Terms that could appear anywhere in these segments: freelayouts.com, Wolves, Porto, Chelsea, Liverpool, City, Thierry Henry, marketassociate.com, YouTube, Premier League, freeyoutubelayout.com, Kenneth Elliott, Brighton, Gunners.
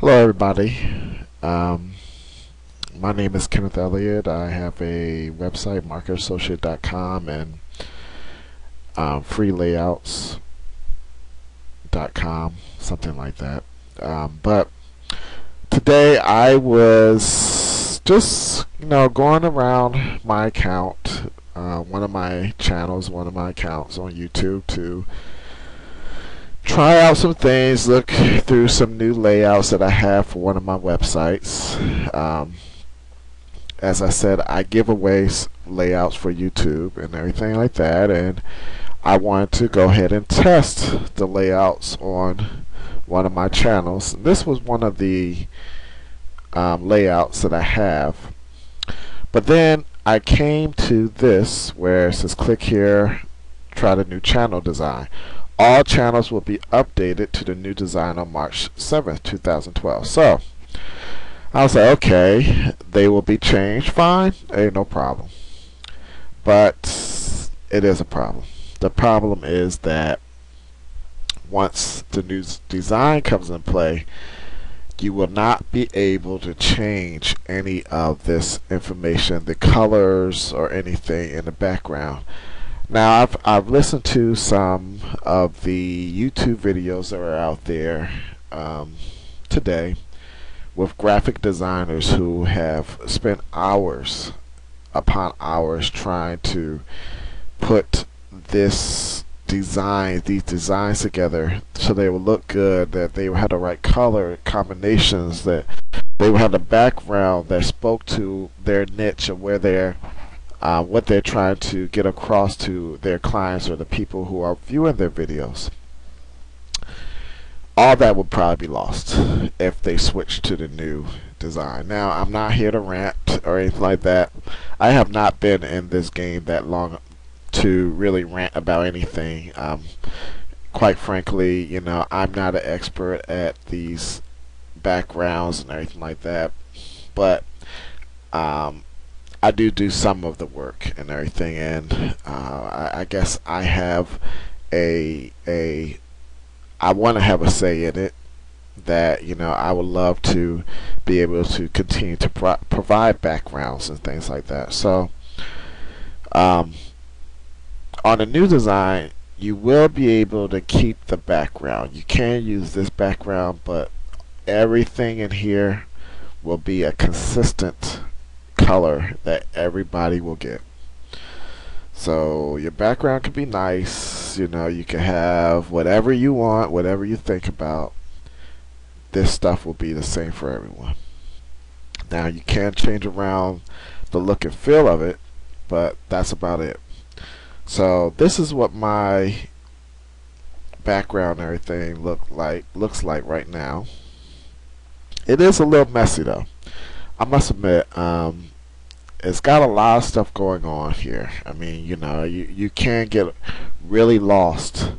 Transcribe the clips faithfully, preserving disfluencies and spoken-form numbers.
Hello everybody, um, my name is Kenneth Elliott. I have a website, market associate dot com, and um, free layouts dot com, something like that. Um, but today I was just, you know, going around my account, uh, one of my channels, one of my accounts on YouTube to try out some things, look through some new layouts that I have for one of my websites. Um, as I said, I give away layouts for YouTube and everything like that, and I wanted to go ahead and test the layouts on one of my channels. This was one of the um, layouts that I have, but then I came to this where it says click here, try the new channel design. All channels will be updated to the new design on March seventh two thousand twelve. So I was like, okay, they will be changed, fine, ain't no problem. But it is a problem. The problem is that once the new design comes in play, you will not be able to change any of this information, the colors or anything in the background. Now I've, I've listened to some of the YouTube videos that are out there um, today with graphic designers who have spent hours upon hours trying to put this design, these designs together so they would look good, that they would have the right color combinations, that they would have the background that spoke to their niche and where they're Uh, what they're trying to get across to their clients or the people who are viewing their videos. All that would probably be lost if they switched to the new design. Now, I'm not here to rant or anything like that. I have not been in this game that long to really rant about anything. Um, quite frankly, you know, I'm not an expert at these backgrounds and everything like that, but um, I do do some of the work and everything, and uh, I, I guess I have a a I want to have a say in it. That, you know, I would love to be able to continue to pro provide backgrounds and things like that. So, um, on a new design, you will be able to keep the background. You can use this background, but everything in here will be a consistent color that everybody will get. So your background could be nice, you know, you can have whatever you want, whatever you think about. This stuff will be the same for everyone. Now you can change around the look and feel of it, but that's about it. So this is what my background and everything look like looks like right now. It is a little messy though, I must admit. Um, it's got a lot of stuff going on here. I mean, you know, you, you can get really lost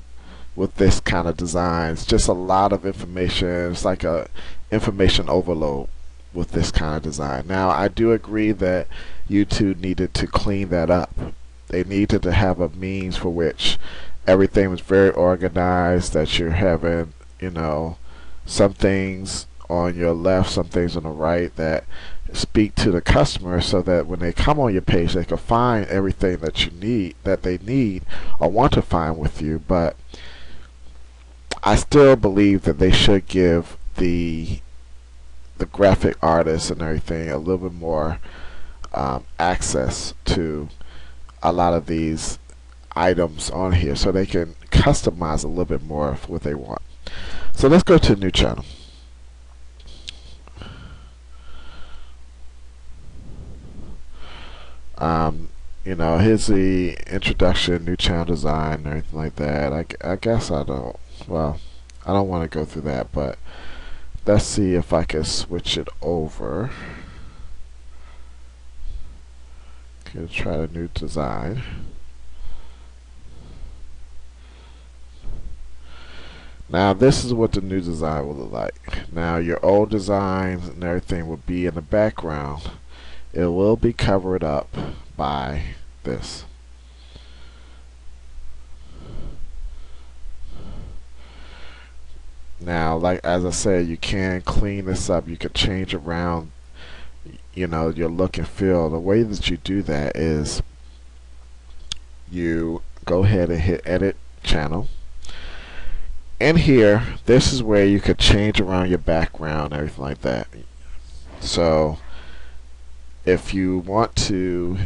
with this kind of design. It's just a lot of information. It's like a information overload with this kind of design. Now, I do agree that YouTube needed to clean that up. They needed to have a means for which everything was very organized, that you're having, you know, some things on your left, some things on the right that speak to the customer, so that when they come on your page they can find everything that you need, that they need or want to find with you. But I still believe that they should give the the graphic artists and everything a little bit more um, access to a lot of these items on here so they can customize a little bit more of what they want. So let's go to a new channel. Um, you know, here's the introduction, new channel design, or anything like that. I, I guess I don't, well, I don't want to go through that, but let's see if I can switch it over. Okay, try the new design. Now this is what the new design will look like. Now your old designs and everything will be in the background. It will be covered up by this. Now, like as I said, you can clean this up. You can change around, you know, your look and feel. The way that you do that is you go ahead and hit Edit Channel. And here, this is where you could change around your background, everything like that. So, if you want to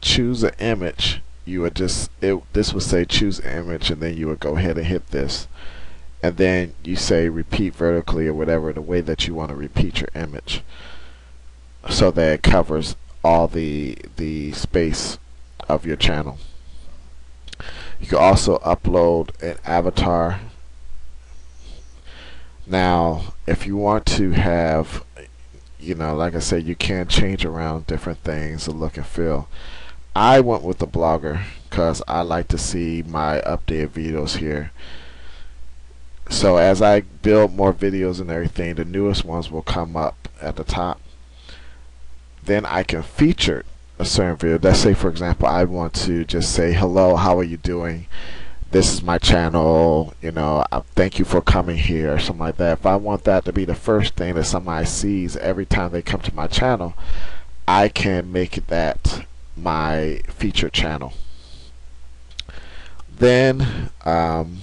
choose an image, you would just it, this would say choose image, and then you would go ahead and hit this, and then you say repeat vertically or whatever, the way that you want to repeat your image, so that it covers all the the space of your channel. You can also upload an avatar. Now, if you want to have, you know, like I said, you can change around different things, the look and feel. I went with the blogger because I like to see my updated videos here. So as I build more videos and everything, the newest ones will come up at the top. Then I can feature a certain video. Let's say, for example, I want to just say, hello, how are you doing? This is my channel. You know, I thank you for coming here, or something like that. If I want that to be the first thing that somebody sees every time they come to my channel, I can make that my featured channel. Then um,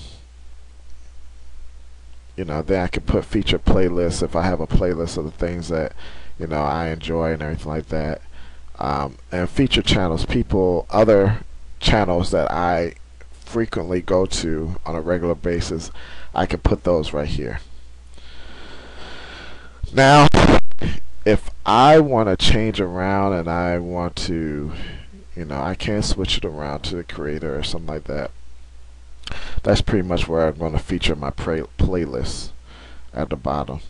you know, then I can put featured playlists if I have a playlist of the things that, you know, I enjoy and everything like that. Um, and featured channels, people, other channels that I frequently go to on a regular basis, I can put those right here. Now, if I want to change around and I want to, you know, I can switch it around to the creator or something like that. That's pretty much where I'm going to feature my play playlist at the bottom.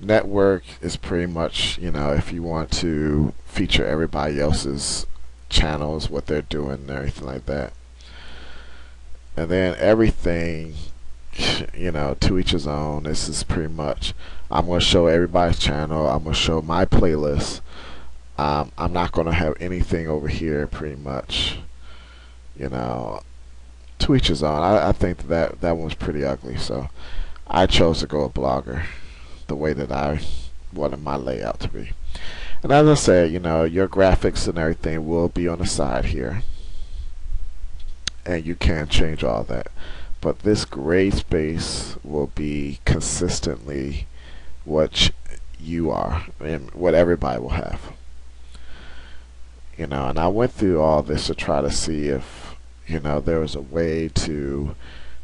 Network is pretty much, you know, if you want to feature everybody else's channels, what they're doing and everything like that. And then everything, you know, to each his own. This is pretty much, I'm going to show everybody's channel, I'm going to show my playlist. um, I'm not going to have anything over here, pretty much, you know, to each his own. I, I think that that one's pretty ugly, so I chose to go a blogger, the way that I wanted my layout to be. And as I said, you know, your graphics and everything will be on the side here, and you can change all that, but this gray space will be consistently what you are and what everybody will have, you know. And I went through all this to try to see if, you know, there was a way to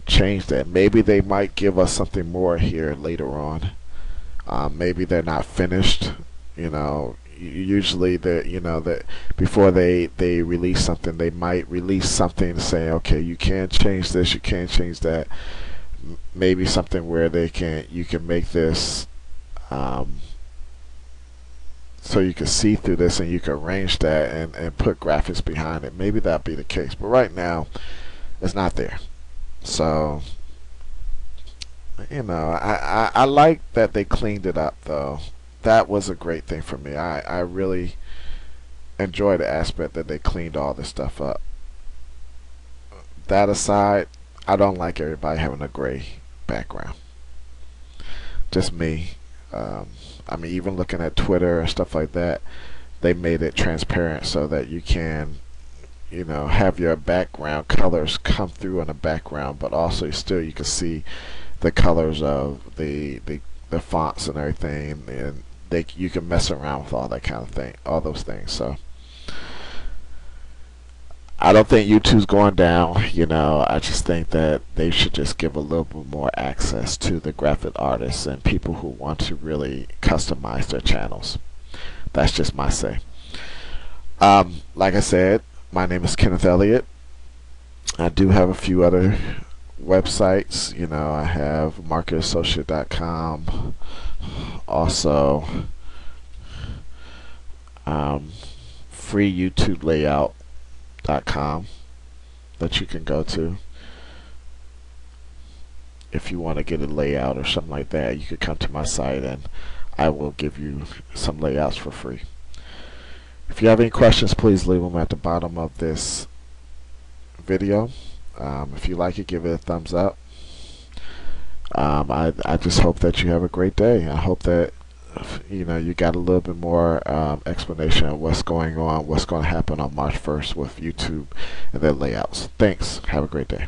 change that. Maybe they might give us something more here later on. Um, maybe they're not finished, you know. Usually that, you know, that before they they release something, they might release something saying, okay, you can change this, you can change that. M maybe something where they can, you can make this um, so you can see through this and you can arrange that and, and put graphics behind it. Maybe that'd be the case, but right now it's not there. So, you know, I, I, I like that they cleaned it up though. That was a great thing for me. I, I really enjoy the aspect that they cleaned all this stuff up. That aside, I don't like everybody having a gray background. Just me. Um, I mean, even looking at Twitter and stuff like that, they made it transparent so that you can, you know, have your background colors come through in the background, but also still you can see the colors of the the, the fonts and everything, and They, you can mess around with all that kind of thing, all those things. So I don't think YouTube's going down, you know. I just think that they should just give a little bit more access to the graphic artists and people who want to really customize their channels. That's just my say. Um, like I said, my name is Kenneth Elliott. I do have a few other websites, you know. I have market associate dot com, also um, free youtube layout dot com that you can go to if you want to get a layout or something like that. You could come to my site and I will give you some layouts for free. If you have any questions, please leave them at the bottom of this video. Um, if you like it, give it a thumbs up. um, I, I just hope that you have a great day. I hope that you know you got a little bit more um, explanation of what's going on, what's going to happen on March first with YouTube and their layouts. Thanks. Have a great day.